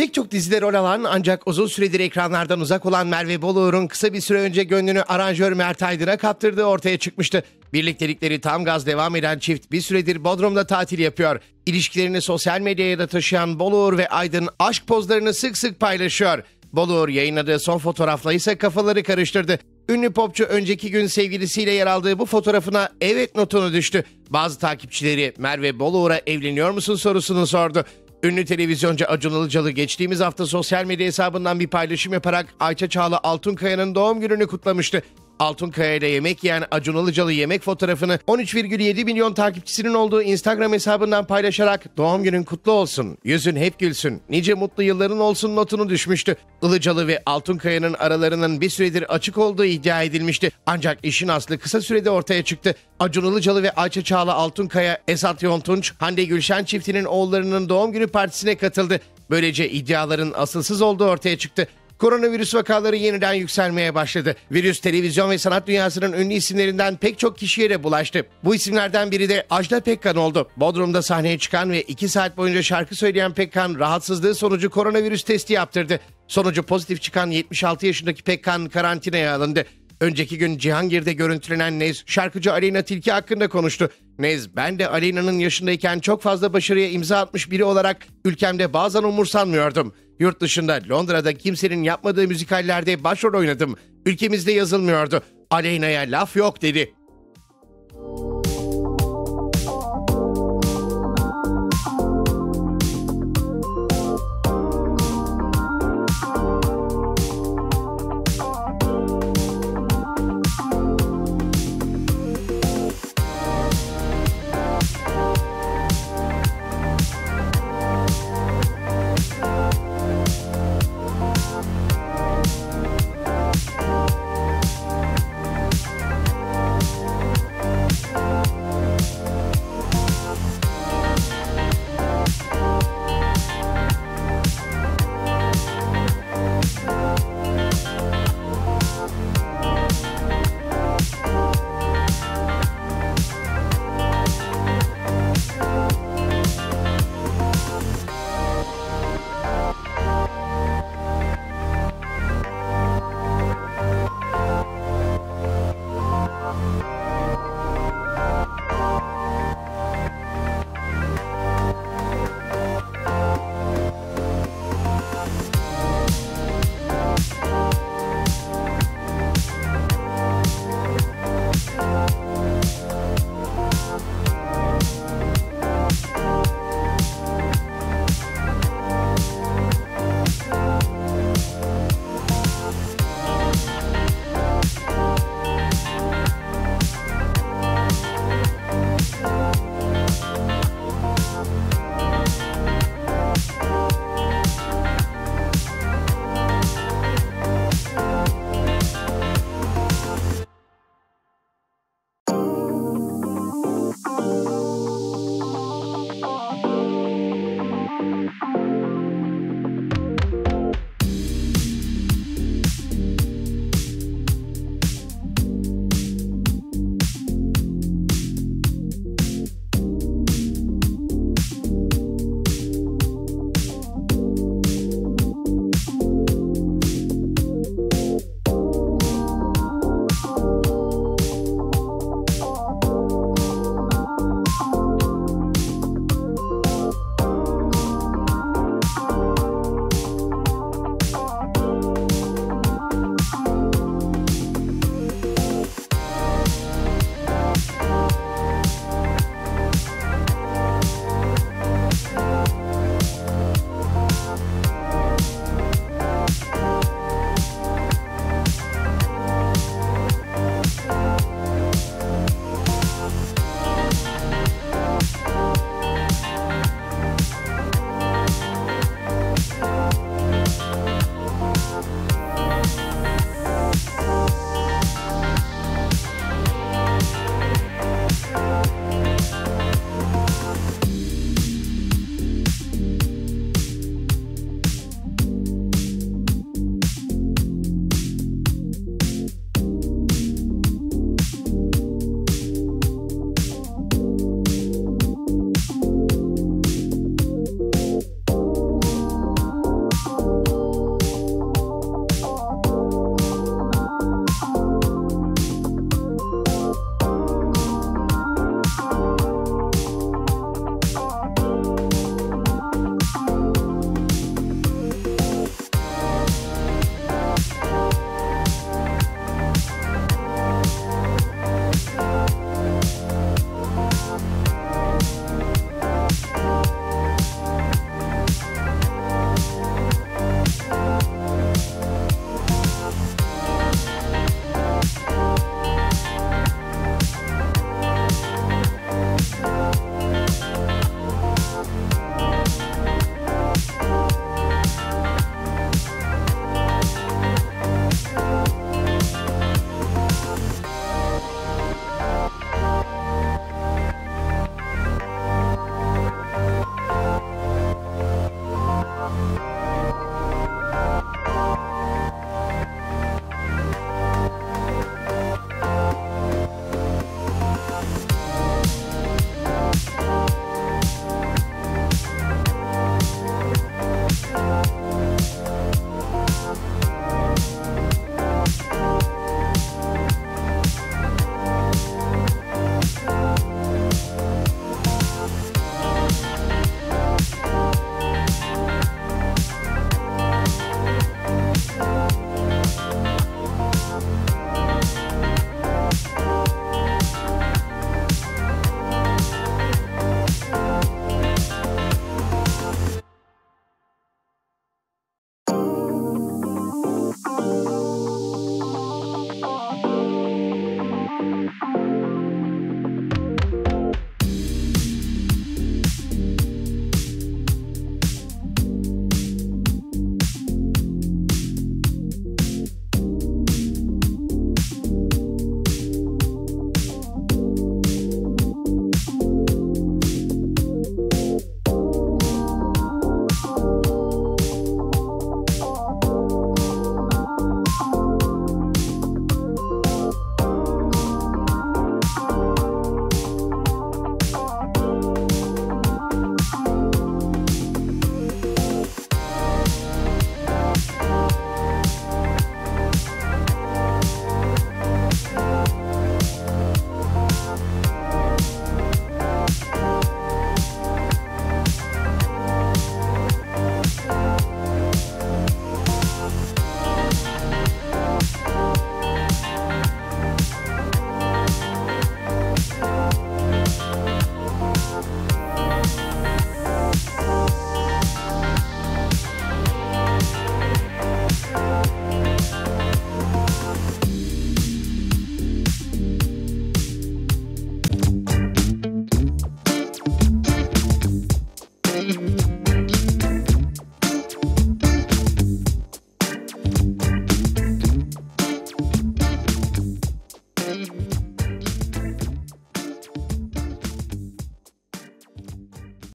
Pek çok dizide rol alan ancak uzun süredir ekranlardan uzak olan Merve Boluğur'un kısa bir süre önce gönlünü aranjör Mert Aydın'a kaptırdığı ortaya çıkmıştı. Birliktelikleri tam gaz devam eden çift bir süredir Bodrum'da tatil yapıyor. İlişkilerini sosyal medyaya da taşıyan Boluğur ve Aydın aşk pozlarını sık sık paylaşıyor. Boluğur yayınladığı son fotoğrafla ise kafaları karıştırdı. Ünlü popçu önceki gün sevgilisiyle yer aldığı bu fotoğrafına evet notunu düştü. Bazı takipçileri Merve Boluğur'a evleniyor musun sorusunu sordu. Ünlü televizyoncu Acun Ilıcalı geçtiğimiz hafta sosyal medya hesabından bir paylaşım yaparak Ayça Çağla Altunkaya'nın doğum gününü kutlamıştı. Altunkaya ile yemek yiyen Acun Ilıcalı yemek fotoğrafını 13,7 milyon takipçisinin olduğu Instagram hesabından paylaşarak "Doğum günün kutlu olsun, yüzün hep gülsün, nice mutlu yılların olsun" notunu düşmüştü. Ilıcalı ve Altunkaya'nın aralarının bir süredir açık olduğu iddia edilmişti. Ancak işin aslı kısa sürede ortaya çıktı. Acun Ilıcalı ve Ayça Çağla Altunkaya, Esat Yontunç, Hande Gülşen çiftinin oğullarının doğum günü partisine katıldı. Böylece iddiaların asılsız olduğu ortaya çıktı. Koronavirüs vakaları yeniden yükselmeye başladı. Virüs televizyon ve sanat dünyasının ünlü isimlerinden pek çok kişiye de bulaştı. Bu isimlerden biri de Ajda Pekkan oldu. Bodrum'da sahneye çıkan ve 2 saat boyunca şarkı söyleyen Pekkan rahatsızlığı sonucu koronavirüs testi yaptırdı. Sonucu pozitif çıkan 76 yaşındaki Pekkan karantinaya alındı. Önceki gün Cihangir'de görüntülenen Nez, şarkıcı Aleyna Tilki hakkında konuştu. Nez, "Ben de Aleyna'nın yaşındayken çok fazla başarıya imza atmış biri olarak ülkemde bazen umursanmıyordum. Yurt dışında Londra'da kimsenin yapmadığı müzikallerde başrol oynadım. Ülkemizde yazılmıyordu. Aleyna'ya laf yok" dedi.